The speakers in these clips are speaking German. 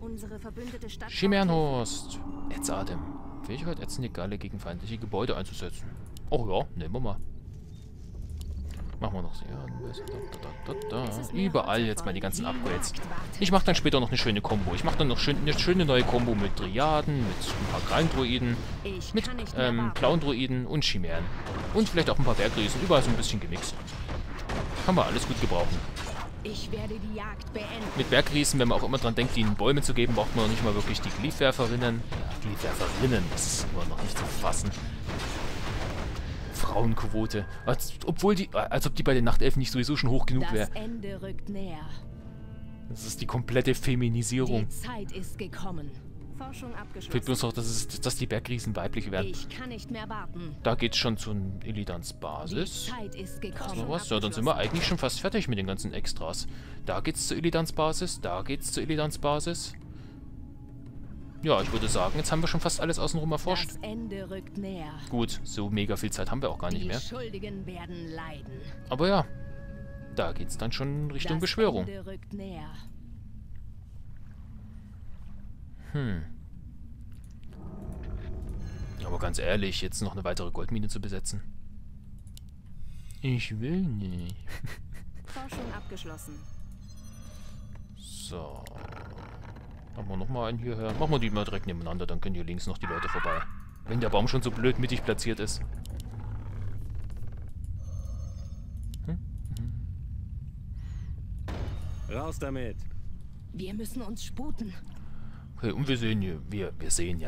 Unsere verbündete Stadt Chimärenhorst. Ätzadem. Fähigkeit Ätzendegale gegen feindliche Gebäude einzusetzen. Oh ja, nehmen wir mal. Machen wir noch so. Ja, überall jetzt mal die ganzen Upgrades. Ich mache dann später noch eine schöne Kombo. Ich mache dann noch eine schöne neue Kombo mit Driaden, mit ein paar Kleindroiden, mit Clowndroiden und Chimären. Und vielleicht auch ein paar Bergriesen. Überall so ein bisschen gemixt. Kann man alles gut gebrauchen. Ich werde die Jagd beenden. Mit Bergriesen, wenn man auch immer dran denkt, ihnen Bäume zu geben, braucht man noch nicht mal wirklich die Gliedwerferinnen. Ja, Gliedwerferinnen, das ist immer noch nicht zu fassen. Frauenquote. Als ob die bei den Nachtelfen nicht sowieso schon hoch genug wäre. Das Ende rückt näher. Das ist die komplette Feminisierung. Die Zeit ist gekommen. Forschung abgeschlossen. Fehlt bloß noch, dass die Bergriesen weiblich werden. Ich kann nicht mehr warten. Da geht's schon zu Illidans Basis. Die Zeit ist gekommen. Noch was? Ja, dann sind wir eigentlich schon fast fertig mit den ganzen Extras. Da geht's zu Illidans Basis. Da geht's zu Illidans Basis. Ja, ich würde sagen, jetzt haben wir schon fast alles außenrum erforscht. Das Ende rückt näher. Gut, so mega viel Zeit haben wir auch gar nicht mehr. Die Schuldigen werden leiden. Aber ja, da geht's dann schon Richtung das Beschwörung. Ende rückt näher. Aber ganz ehrlich, jetzt noch eine weitere Goldmine zu besetzen. Ich will nicht. Forschung abgeschlossen. So. Machen wir nochmal einen hierher. Machen wir die mal direkt nebeneinander, dann können hier links noch die Leute vorbei. Wenn der Baum schon so blöd mittig platziert ist. Raus damit! Wir müssen uns sputen. Okay, und wir sehen hier,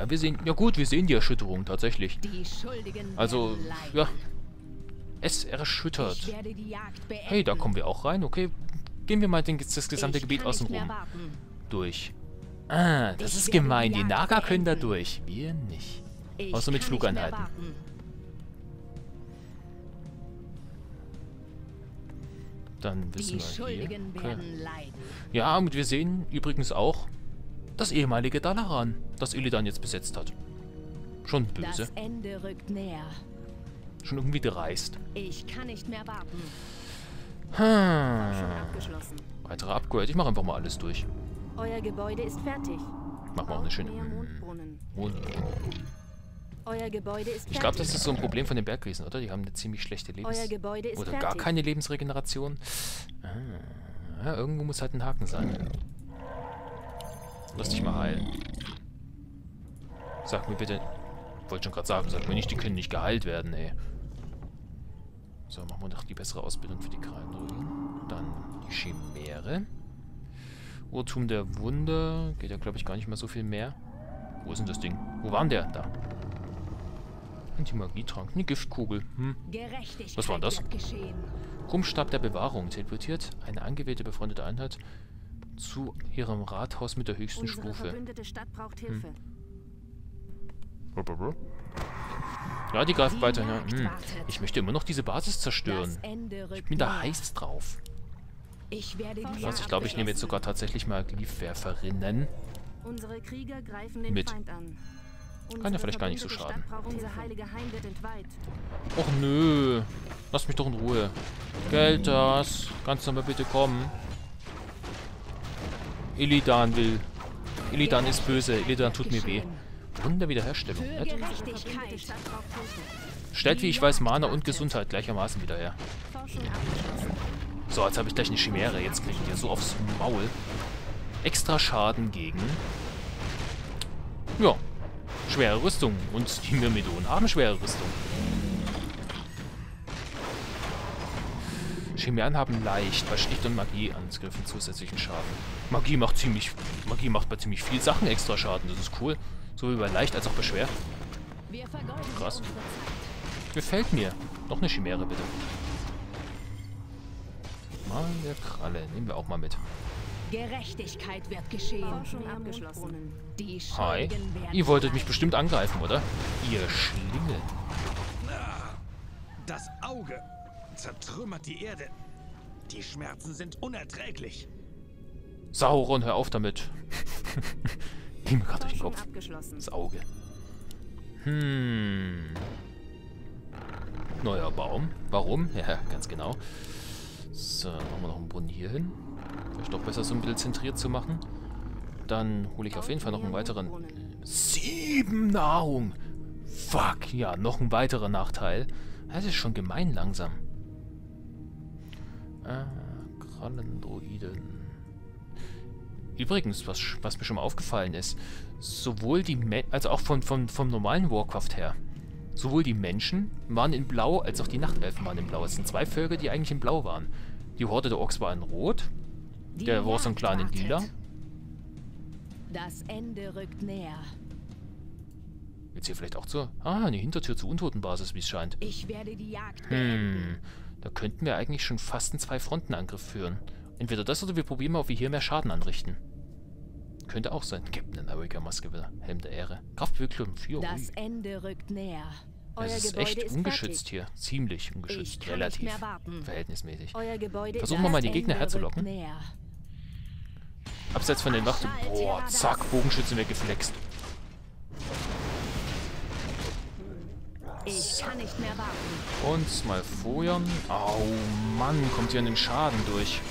wir sehen die Erschütterung tatsächlich. Also, ja. Es erschüttert. Hey, da kommen wir auch rein, okay. Gehen wir mal das gesamte Gebiet außenrum durch. Ah, das ist gemein. Die Naga können da durch. Wir nicht. Außer mit Flugeinheiten. Dann wissen wir hier. Okay. Ja, und wir sehen übrigens auch das ehemalige Dalaran, das Illidan jetzt besetzt hat. Schon böse. Das Ende rückt näher. Schon irgendwie dreist. Ich kann nicht mehr warten. Weitere Upgrade. Ich mache einfach mal alles durch. Euer Gebäude ist fertig. Machen wir auch eine schöne Mondbrunnen. Euer Gebäude ist fertig. Ich glaube, das ist so ein Problem von den Bergriesen, oder? Die haben eine ziemlich schlechte oder gar keine Lebensregeneration. Ja, irgendwo muss halt ein Haken sein. Lass dich mal heilen. Sag mir bitte... Wollte schon gerade sagen, sag mir nicht, die können nicht geheilt werden, ey. So, machen wir noch die bessere Ausbildung für die Krallenrügen. Dann die Chimäre. Urtum der Wunder. Geht ja, glaube ich, gar nicht mehr so viel mehr. Wo ist denn das Ding? Wo war denn der? Da. Anti-Magietrank. Eine Giftkugel. Was war das? Krummstab der Bewahrung. Teleportiert eine angewählte befreundete Einheit zu ihrem Rathaus mit der höchsten Stufe. Verbündete Stadt braucht Hilfe. Ja, die greift weiter. Ne? Ich möchte immer noch diese Basis zerstören. Ich bin da heiß drauf. Ich glaube, ich nehme jetzt sogar tatsächlich mal Gliedwerferinnen. Unsere Krieger greifen den Feind an. Kann ja vielleicht gar nicht so schaden. Och nö. Lass mich doch in Ruhe. Kael'thas, kannst du mal bitte kommen? Illidan will. Illidan ist böse. Illidan tut mir weh. Brunnen der Wiederherstellung. Stellt, wie ich weiß, Mana und Gesundheit gleichermaßen wieder her. So, jetzt habe ich gleich eine Chimäre. Jetzt kriegt ihr so aufs Maul. Extra Schaden gegen... Ja. Schwere Rüstung. Und die Myrmidon haben schwere Rüstung. Chimären haben leicht bei Schlicht- und Magieangriffen zusätzlichen Schaden. Magie macht bei ziemlich viel Sachen extra Schaden. Das ist cool. Sowohl bei leicht als auch bei schwer. Krass. Gefällt mir. Noch eine Chimäre, bitte. Mal der Kralle. Nehmen wir auch mal mit. Gerechtigkeit wird geschehen. Forschung abgeschlossen. Hi. Ihr wolltet mich bestimmt angreifen, oder? Ihr Schlinge. Das Auge zertrümmert die Erde. Die Schmerzen sind unerträglich. Sauron, hör auf damit. Ging mir gerade durch den Kopf. Das Auge. Neuer Baum. Warum? Ja, ganz genau. So, machen wir noch einen Brunnen hier hin. Vielleicht doch besser, so ein bisschen zentriert zu machen. Dann hole ich auf jeden Fall noch einen weiteren. 7 Nahrung! Fuck, ja, noch ein weiterer Nachteil. Das ist schon gemein langsam. Krallendroiden. Übrigens, was mir schon mal aufgefallen ist, sowohl die also auch vom normalen Warcraft her, sowohl die Menschen waren in Blau, als auch die Nachtelfen waren in Blau. Es sind 2 Völker, die eigentlich in Blau waren. Die Horde der Orks war in Rot, der Warzone-Clan in Lila. Das Ende rückt näher. Jetzt hier vielleicht auch zur... Ah, eine Hintertür zur Untotenbasis, wie es scheint. Ich werde die Jagd beenden. Da könnten wir eigentlich schon fast einen 2-Fronten-Angriff führen. Entweder das oder wir probieren mal, ob wir hier mehr Schaden anrichten. Könnte auch sein. Captain America Maske wieder. Helm der Ehre. Kraftwirkung 4. Das Ende rückt näher. Es ist echt ungeschützt hier. Ziemlich ungeschützt. Relativ. Verhältnismäßig. Versuchen wir mal, die Gegner herzulocken. Abseits von den Wachten. Boah, zack. Bogenschützen weggeflext. Ich kann nicht mehr warten. Und mal feuern. Au, Mann, kommt hier an den Schaden durch.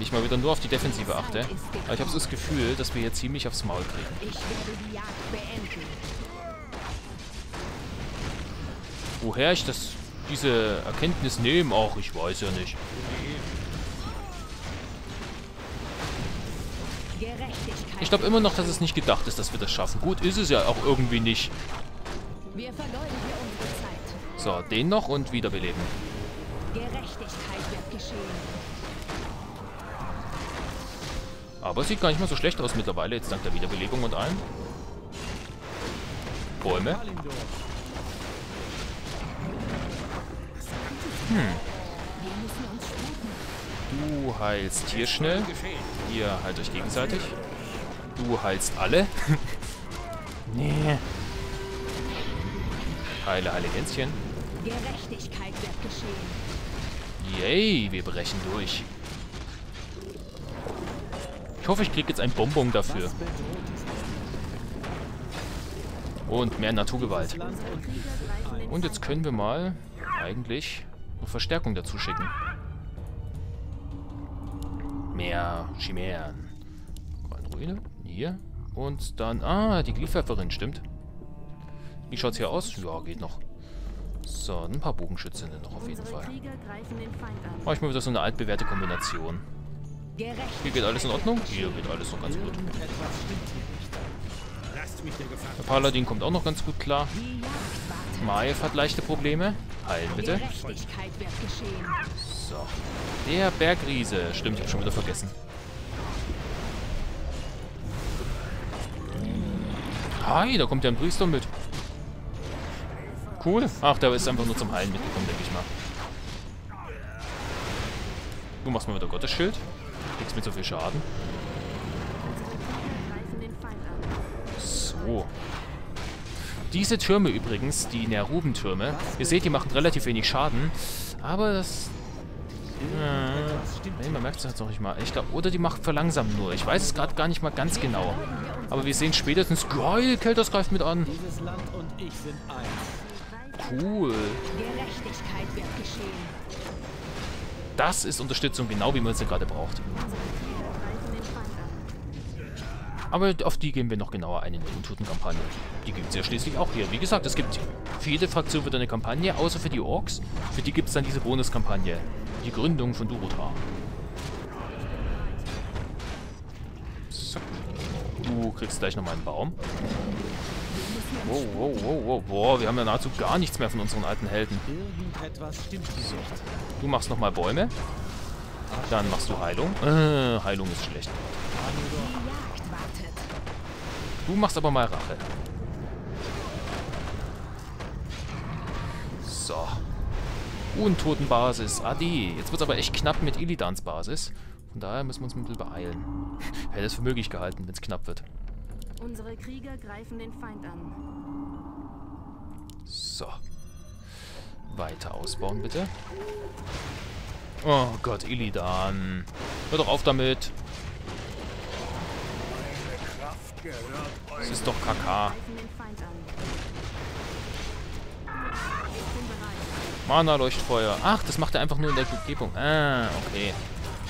Ich mal wieder nur auf die Defensive achte. Aber ich habe so das Gefühl, dass wir hier ziemlich aufs Maul kriegen. Ich werde die Jagd beenden. Woher ich diese Erkenntnis nehme? Auch ich weiß ja nicht. Ich glaube immer noch, dass es nicht gedacht ist, dass wir das schaffen. Gut, ist es ja auch irgendwie nicht. So, den noch und wiederbeleben. Aber es sieht gar nicht mal so schlecht aus mittlerweile, jetzt dank der Wiederbelebung und allem. Bäume. Du heilst hier schnell. Ihr heilt euch gegenseitig. Du heilst alle. Nee. Heile, heile Hänschen. Gerechtigkeit wird geschehen. Yay, wir brechen durch. Ich hoffe, ich kriege jetzt ein Bonbon dafür. Und mehr Naturgewalt. Und jetzt können wir mal eigentlich eine Verstärkung dazu schicken. Mehr Chimären. Eine Ruine. Hier. Und dann... Ah, die Glaivewerferin, stimmt. Wie schaut's hier aus? Ja, geht noch. So, ein paar Bogenschützen noch auf jeden Fall. Mach ich mal wieder so eine altbewährte Kombination. Hier geht alles in Ordnung? Hier geht alles noch ganz gut. Der Paladin kommt auch noch ganz gut klar. Maiev hat leichte Probleme. Heilen bitte. So. Der Bergriese. Stimmt, ich habe schon wieder vergessen. Hi, da kommt ja ein Priester mit. Cool. Ach, der ist einfach nur zum Heilen mitgekommen, denke ich mal. Du machst mal wieder Gottesschild. Kriegst mit so viel Schaden. So. Diese Türme übrigens, die Nerubentürme, ihr seht, die machen relativ wenig Schaden, aber das... Nee, man merkt es jetzt noch nicht mal. Ich glaube, oder die macht verlangsamt nur. Ich weiß es gerade gar nicht mal ganz genau. Aber wir sehen spätestens... Geil, Kael'thas greift mit an. Cool. Das ist Unterstützung, genau wie man sie gerade braucht. Aber auf die gehen wir noch genauer ein in der Untoten-Kampagne. Die gibt es ja schließlich auch hier. Wie gesagt, es gibt für jede Fraktion wieder eine Kampagne, außer für die Orks. Für die gibt es dann diese Bonuskampagne. Die Gründung von Durotar. So. Du kriegst gleich nochmal einen Baum. Wow, wow, wow, wow. Boah, wir haben ja nahezu gar nichts mehr von unseren alten Helden. So. Du machst nochmal Bäume. Dann machst du Heilung. Heilung ist schlecht. Du machst aber mal Rache. So. Untotenbasis. Adi. Jetzt wird es aber echt knapp mit Illidans Basis. Von daher müssen wir uns ein bisschen beeilen. Hätte es für möglich gehalten, wenn es knapp wird. Unsere Krieger greifen den Feind an. So. Weiter ausbauen, bitte. Oh Gott, Illidan. Hör doch auf damit. Das ist doch KK. Mana-Leuchtfeuer. Ach, das macht er einfach nur in der Umgebung. Ah, okay.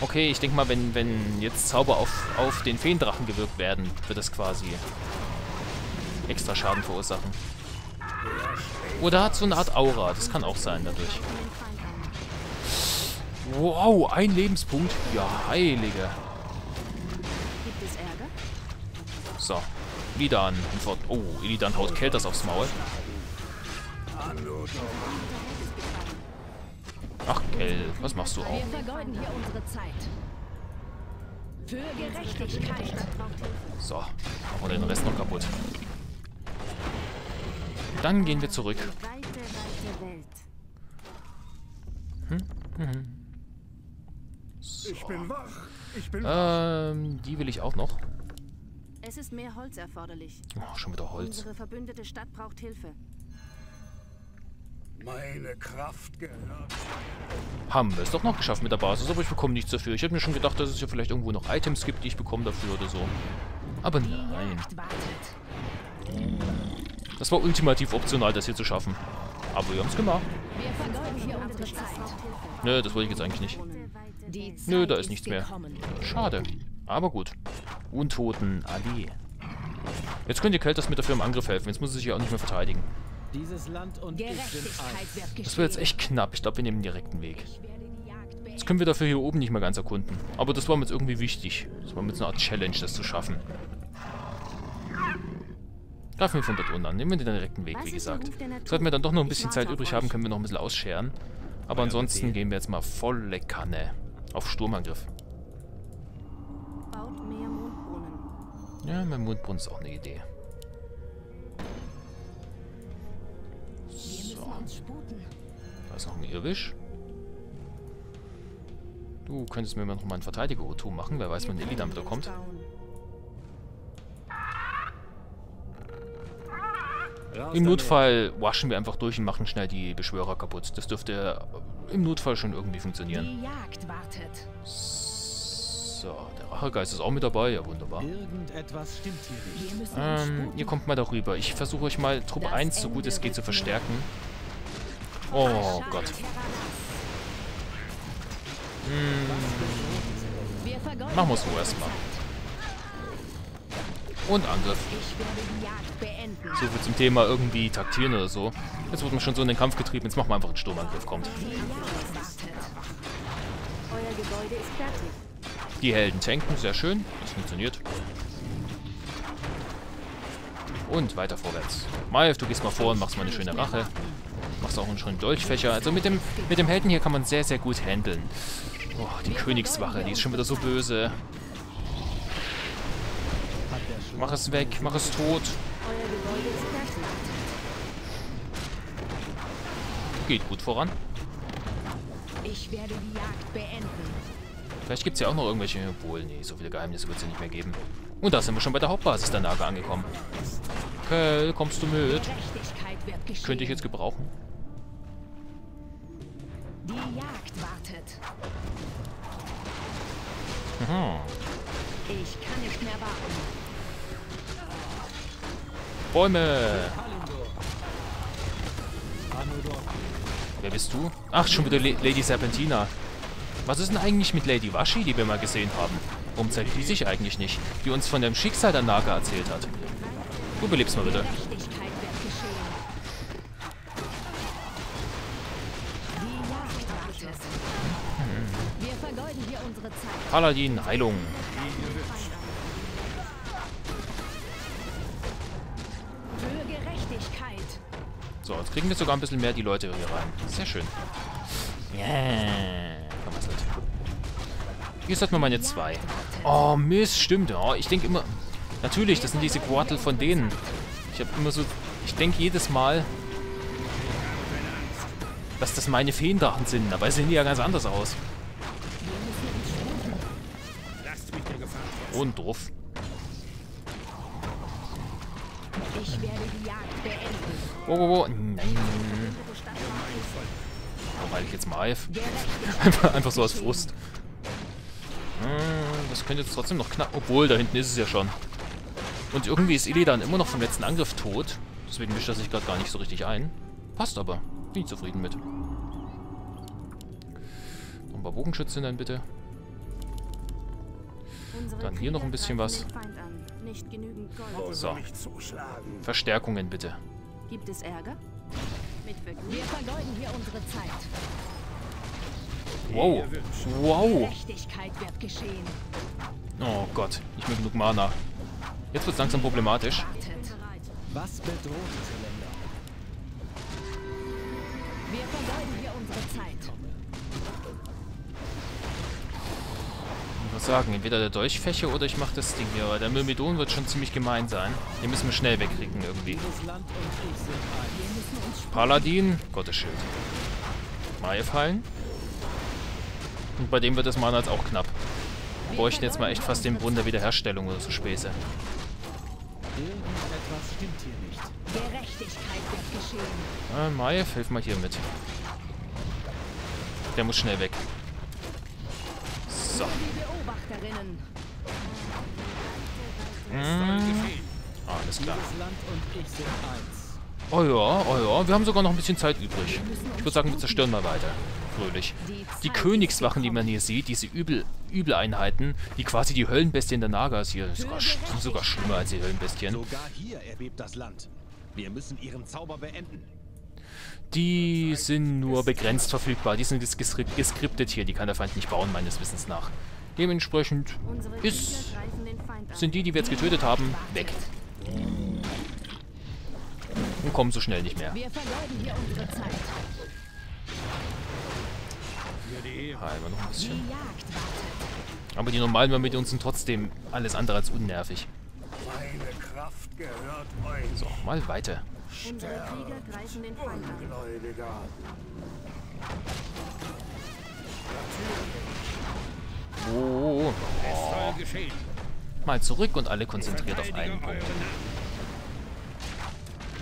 Okay, ich denke mal, wenn jetzt Zauber auf den Feendrachen gewirkt werden, wird das quasi extra Schaden verursachen. Oder hat so eine Art Aura. Das kann auch sein dadurch. Wow, ein Lebenspunkt. Ja, Heilige. So. Illidan. Oh, Illidan haut Kael'thas aufs Maul. Ach, Kell, was machst du auch? So, machen wir den Rest noch kaputt. Dann gehen wir zurück. So. Die will ich auch noch. Es ist mehr Holz erforderlich. Oh, schon wieder Holz. Unsere verbündete Stadt braucht Hilfe. Meine Kraft gehört. Haben wir es doch noch geschafft mit der Basis, aber ich bekomme nichts dafür. Ich hätte mir schon gedacht, dass es ja vielleicht irgendwo noch Items gibt, die ich bekomme dafür oder so. Aber nein. Das war ultimativ optional, das hier zu schaffen. Aber wir haben es gemacht. Nö, das wollte ich jetzt eigentlich nicht. Nö, da ist nichts mehr. Schade. Aber gut. Untoten Allee. Jetzt könnt ihr Kael'thas mit dafür im Angriff helfen. Jetzt muss sie sich ja auch nicht mehr verteidigen. Dieses Land und das wird jetzt echt knapp. Ich glaube, wir nehmen den direkten Weg. Jetzt können wir dafür hier oben nicht mehr ganz erkunden. Aber das war mir jetzt irgendwie wichtig. Das war mir jetzt eine Art Challenge, das zu schaffen. Greifen wir von dort unten an. Nehmen wir den direkten Weg, wie gesagt. Sollten wir dann doch noch ein bisschen Zeit übrig haben, können wir noch ein bisschen ausscheren. Aber ansonsten gehen wir jetzt mal volle Kanne auf Sturmangriff. Ja, mein Mondbrunnen ist auch eine Idee. Da ist noch ein Irrwisch. Du könntest mir noch mal einen Verteidiger-Urtum machen. Wer weiß, wann Illidan wieder kommt. Im Notfall waschen wir einfach durch und machen schnell die Beschwörer kaputt. Das dürfte im Notfall schon irgendwie funktionieren. So, der Rachegeist ist auch mit dabei. Ja, wunderbar. Ihr kommt mal darüber. Ich versuche euch mal Truppe 1, so gut es geht, zu verstärken. Oh Gott. Machen wir es so erstmal. Und Angriff. So viel zum Thema irgendwie taktieren oder so. Jetzt wird man schon so in den Kampf getrieben. Jetzt machen wir einfach einen Sturmangriff. Kommt. Die Helden tanken. Sehr schön. Das funktioniert. Und weiter vorwärts. Maiev, du gehst mal vor und machst mal eine schöne Rache. Machst auch einen schönen Dolchfächer. Also mit dem Helden hier kann man sehr, sehr gut handeln. Oh, die Königswache, die ist schon wieder so böse. Mach es weg, mach es tot. Geht gut voran. Vielleicht gibt es ja auch noch irgendwelche... Obwohl, nee, so viele Geheimnisse wird es ja nicht mehr geben. Und da sind wir schon bei der Hauptbasis der Naga angekommen. Okay, kommst du mit? Könnte ich jetzt gebrauchen. Die Jagd wartet. Aha. Ich kann nicht mehr warten. Bäume. Wer bist du? Ach, schon wieder Lady Serpentina. Was ist denn eigentlich mit Lady Vashj, die wir mal gesehen haben? Warum zeigt die sich eigentlich nicht? Die uns von dem Schicksal der Naga erzählt hat. Du belebst mal bitte. Paladin, Heilung. So, jetzt kriegen wir sogar ein bisschen mehr die Leute hier rein. Sehr schön. Yeah. Hier sollten wir mal jetzt 2. Oh, Mist, stimmt. Oh, ich denke immer... Natürlich, das sind diese Quartel von denen. Ich habe immer so... Ich denke jedes Mal... dass das meine Feendrachen sind. Dabei sehen die ja ganz anders aus. Und drauf. Oh. Nein. Warum halte ich jetzt mal auf? Einfach so aus Frust. Das könnte jetzt trotzdem noch knapp. Obwohl, da hinten ist es ja schon. Und irgendwie ist Illidan immer noch vom letzten Angriff tot. Deswegen mischt er sich gerade gar nicht so richtig ein. Passt aber. Bin ich zufrieden mit. Machen wir Bogenschützen dann bitte. Dann hier noch ein bisschen was. So. Verstärkungen bitte. Gibt es Ärger? Wir vergeuden hier unsere Zeit. Wow. Wow. Oh Gott, nicht mehr genug Mana. Jetzt wird es langsam problematisch. Was bedroht diese Länder? Wir vergeuden hier unsere Zeit. Ich muss sagen, entweder der Dolchfächer oder ich mache das Ding hier, weil der Myrmidon wird schon ziemlich gemein sein. Den müssen wir schnell wegkriegen irgendwie. Paladin, Gottesschild. Maiev heilen. Und bei dem wird das Mana jetzt auch knapp. Wir bräuchten jetzt mal echt fast den Brunnen der Wiederherstellung oder so Späße. Irgendetwas stimmt hier nicht. Gerechtigkeit wird geschehen. Maiev, hilf mal hier mit. Der muss schnell weg. So. Alles klar. Oh ja, oh ja. Wir haben sogar noch ein bisschen Zeit übrig. Ich würde sagen, wir zerstören mal weiter. Fröhlich. Die Königswachen, die man hier sieht, diese Übeleinheiten, die quasi die Höllenbestien der Nagas hier, sind sogar schlimmer als die Höllenbestien. Sogar hier erbebt das Land. Wir müssen ihren Zauber beenden. Die sind nur begrenzt verfügbar. Die sind geskriptet hier. Die kann der Feind nicht bauen, meines Wissens nach. Dementsprechend sind die wir jetzt getötet haben, weg. Und kommen so schnell nicht mehr. Heilen wir noch ein bisschen. Aber die normalen Myrmidon sind trotzdem alles andere als unnervig. So, mal weiter. Unsere Krieger greifen den Feind an. Oh. Mal zurück und alle konzentriert auf einen Punkt.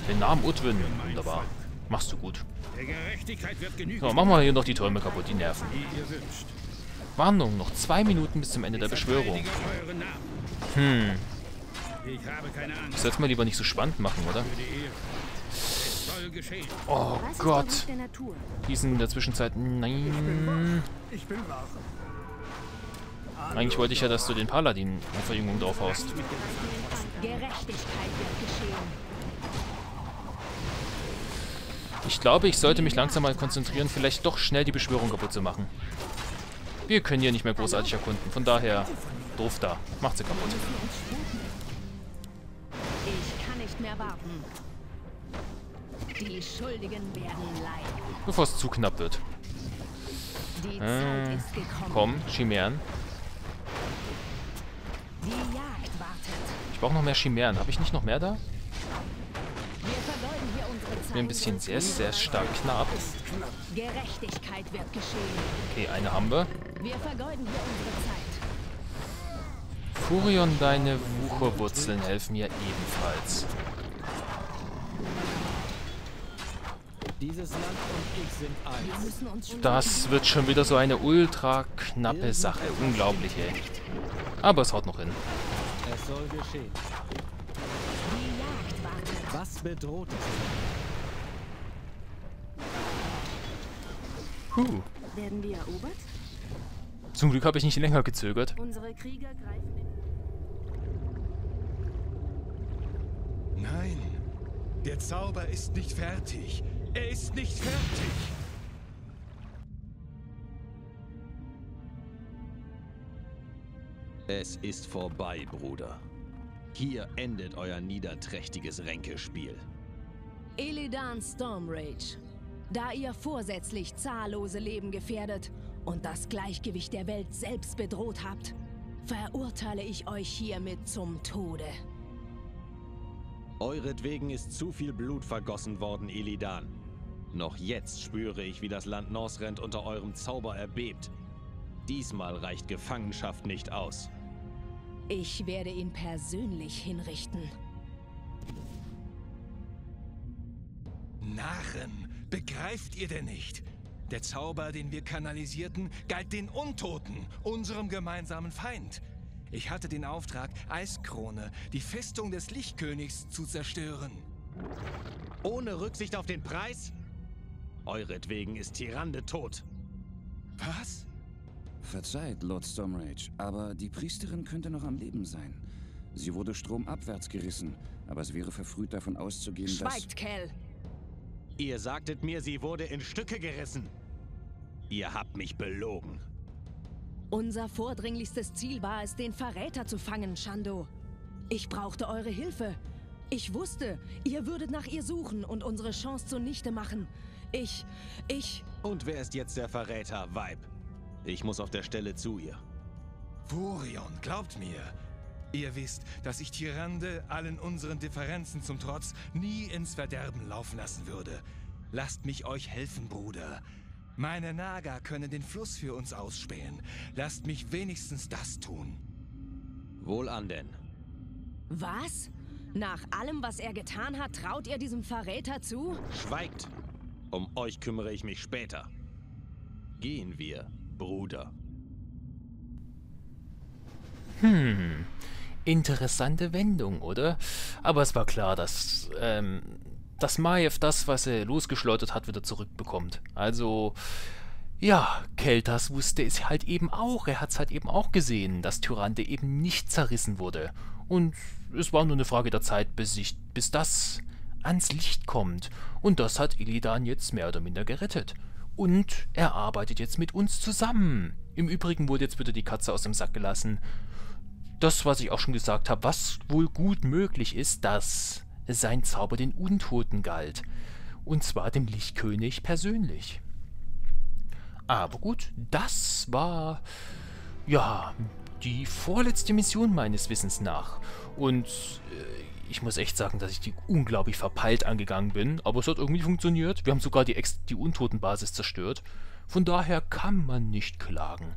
Den Namen Urtwin. Wunderbar. Machst du gut. So, machen wir hier noch die Türme kaputt, die nerven. Warnung, noch 2 Minuten bis zum Ende der Beschwörung. Das sollte man lieber nicht so spannend machen, oder? Oh Gott. Die sind in der Zwischenzeit... Nein. Eigentlich wollte ich ja, dass du den Paladin in Verjüngung draufhaust. Ich glaube, ich sollte mich langsam mal konzentrieren, vielleicht doch schnell die Beschwörung kaputt zu machen. Wir können hier nicht mehr großartig erkunden, von daher... Doof da. Macht sie kaputt. Mehr warten. Die Schuldigen werden leiden. Bevor es zu knapp wird. Die Zeit ist gekommen. Komm, Chimären. Die Jagd wartet. Ich brauche noch mehr Chimären. Habe ich nicht noch mehr da? Ich bin ein bisschen sehr, sehr stark knapp. Gerechtigkeit wird geschehen. Okay, eine haben wir. Wir vergeuden hier unsere Zeit. Furion, deine Wucherwurzeln helfen ja ebenfalls. Das wird schon wieder so eine ultra knappe Sache. Unglaublich, ey. Aber es haut noch hin. Es soll geschehen. Die Jagd wartet. Was bedroht es? Werden wir erobert? Zum Glück habe ich nicht länger gezögert. Unsere Krieger greifen in... Nein, der Zauber ist nicht fertig. Er ist nicht fertig. Es ist vorbei, Bruder. Hier endet euer niederträchtiges Ränkespiel. Illidan Stormrage. Da ihr vorsätzlich zahllose Leben gefährdet und das Gleichgewicht der Welt selbst bedroht habt, verurteile ich euch hiermit zum Tode. Euretwegen ist zu viel Blut vergossen worden, Illidan. Noch jetzt spüre ich, wie das Land Norsrend unter eurem Zauber erbebt. Diesmal reicht Gefangenschaft nicht aus. Ich werde ihn persönlich hinrichten. Narren, begreift ihr denn nicht? Der Zauber, den wir kanalisierten, galt den Untoten, unserem gemeinsamen Feind. Ich hatte den Auftrag, Eiskrone, die Festung des Lichtkönigs, zu zerstören. Ohne Rücksicht auf den Preis? Euretwegen ist Tyrande tot. Was? Verzeiht, Lord Stormrage, aber die Priesterin könnte noch am Leben sein. Sie wurde stromabwärts gerissen, aber es wäre verfrüht davon auszugehen, dass... Schweigt, Kel! Ihr sagtet mir, sie wurde in Stücke gerissen. Ihr habt mich belogen. Unser vordringlichstes Ziel war es, den Verräter zu fangen, Shando. Ich brauchte eure Hilfe. Ich wusste, ihr würdet nach ihr suchen und unsere Chance zunichte machen. Und wer ist jetzt der Verräter, Weib? Ich muss auf der Stelle zu ihr. Furion, glaubt mir. Ihr wisst, dass ich Tyrande allen unseren Differenzen zum Trotz nie ins Verderben laufen lassen würde. Lasst mich euch helfen, Bruder. Meine Naga können den Fluss für uns ausspähen. Lasst mich wenigstens das tun. Wohlan denn. Was? Nach allem, was er getan hat, traut ihr diesem Verräter zu? Schweigt! Um euch kümmere ich mich später. Gehen wir, Bruder. Interessante Wendung, oder? Aber es war klar, dass Maiev das, was er losgeschleudert hat, wieder zurückbekommt. Also, ja, Kael'thas wusste es halt eben auch. Er hat es halt eben auch gesehen, dass Tyrande eben nicht zerrissen wurde. Und es war nur eine Frage der Zeit, bis das ans Licht kommt. Und das hat Illidan jetzt mehr oder minder gerettet. Und er arbeitet jetzt mit uns zusammen. Im Übrigen wurde jetzt wieder die Katze aus dem Sack gelassen. Das, was ich auch schon gesagt habe, was wohl gut möglich ist, dass sein Zauber den Untoten galt. Und zwar dem Lichtkönig persönlich. Aber gut, das war, ja, die vorletzte Mission meines Wissens nach. Und ich muss echt sagen, dass ich die unglaublich verpeilt angegangen bin. Aber es hat irgendwie funktioniert. Wir haben sogar die Untotenbasis zerstört. Von daher kann man nicht klagen.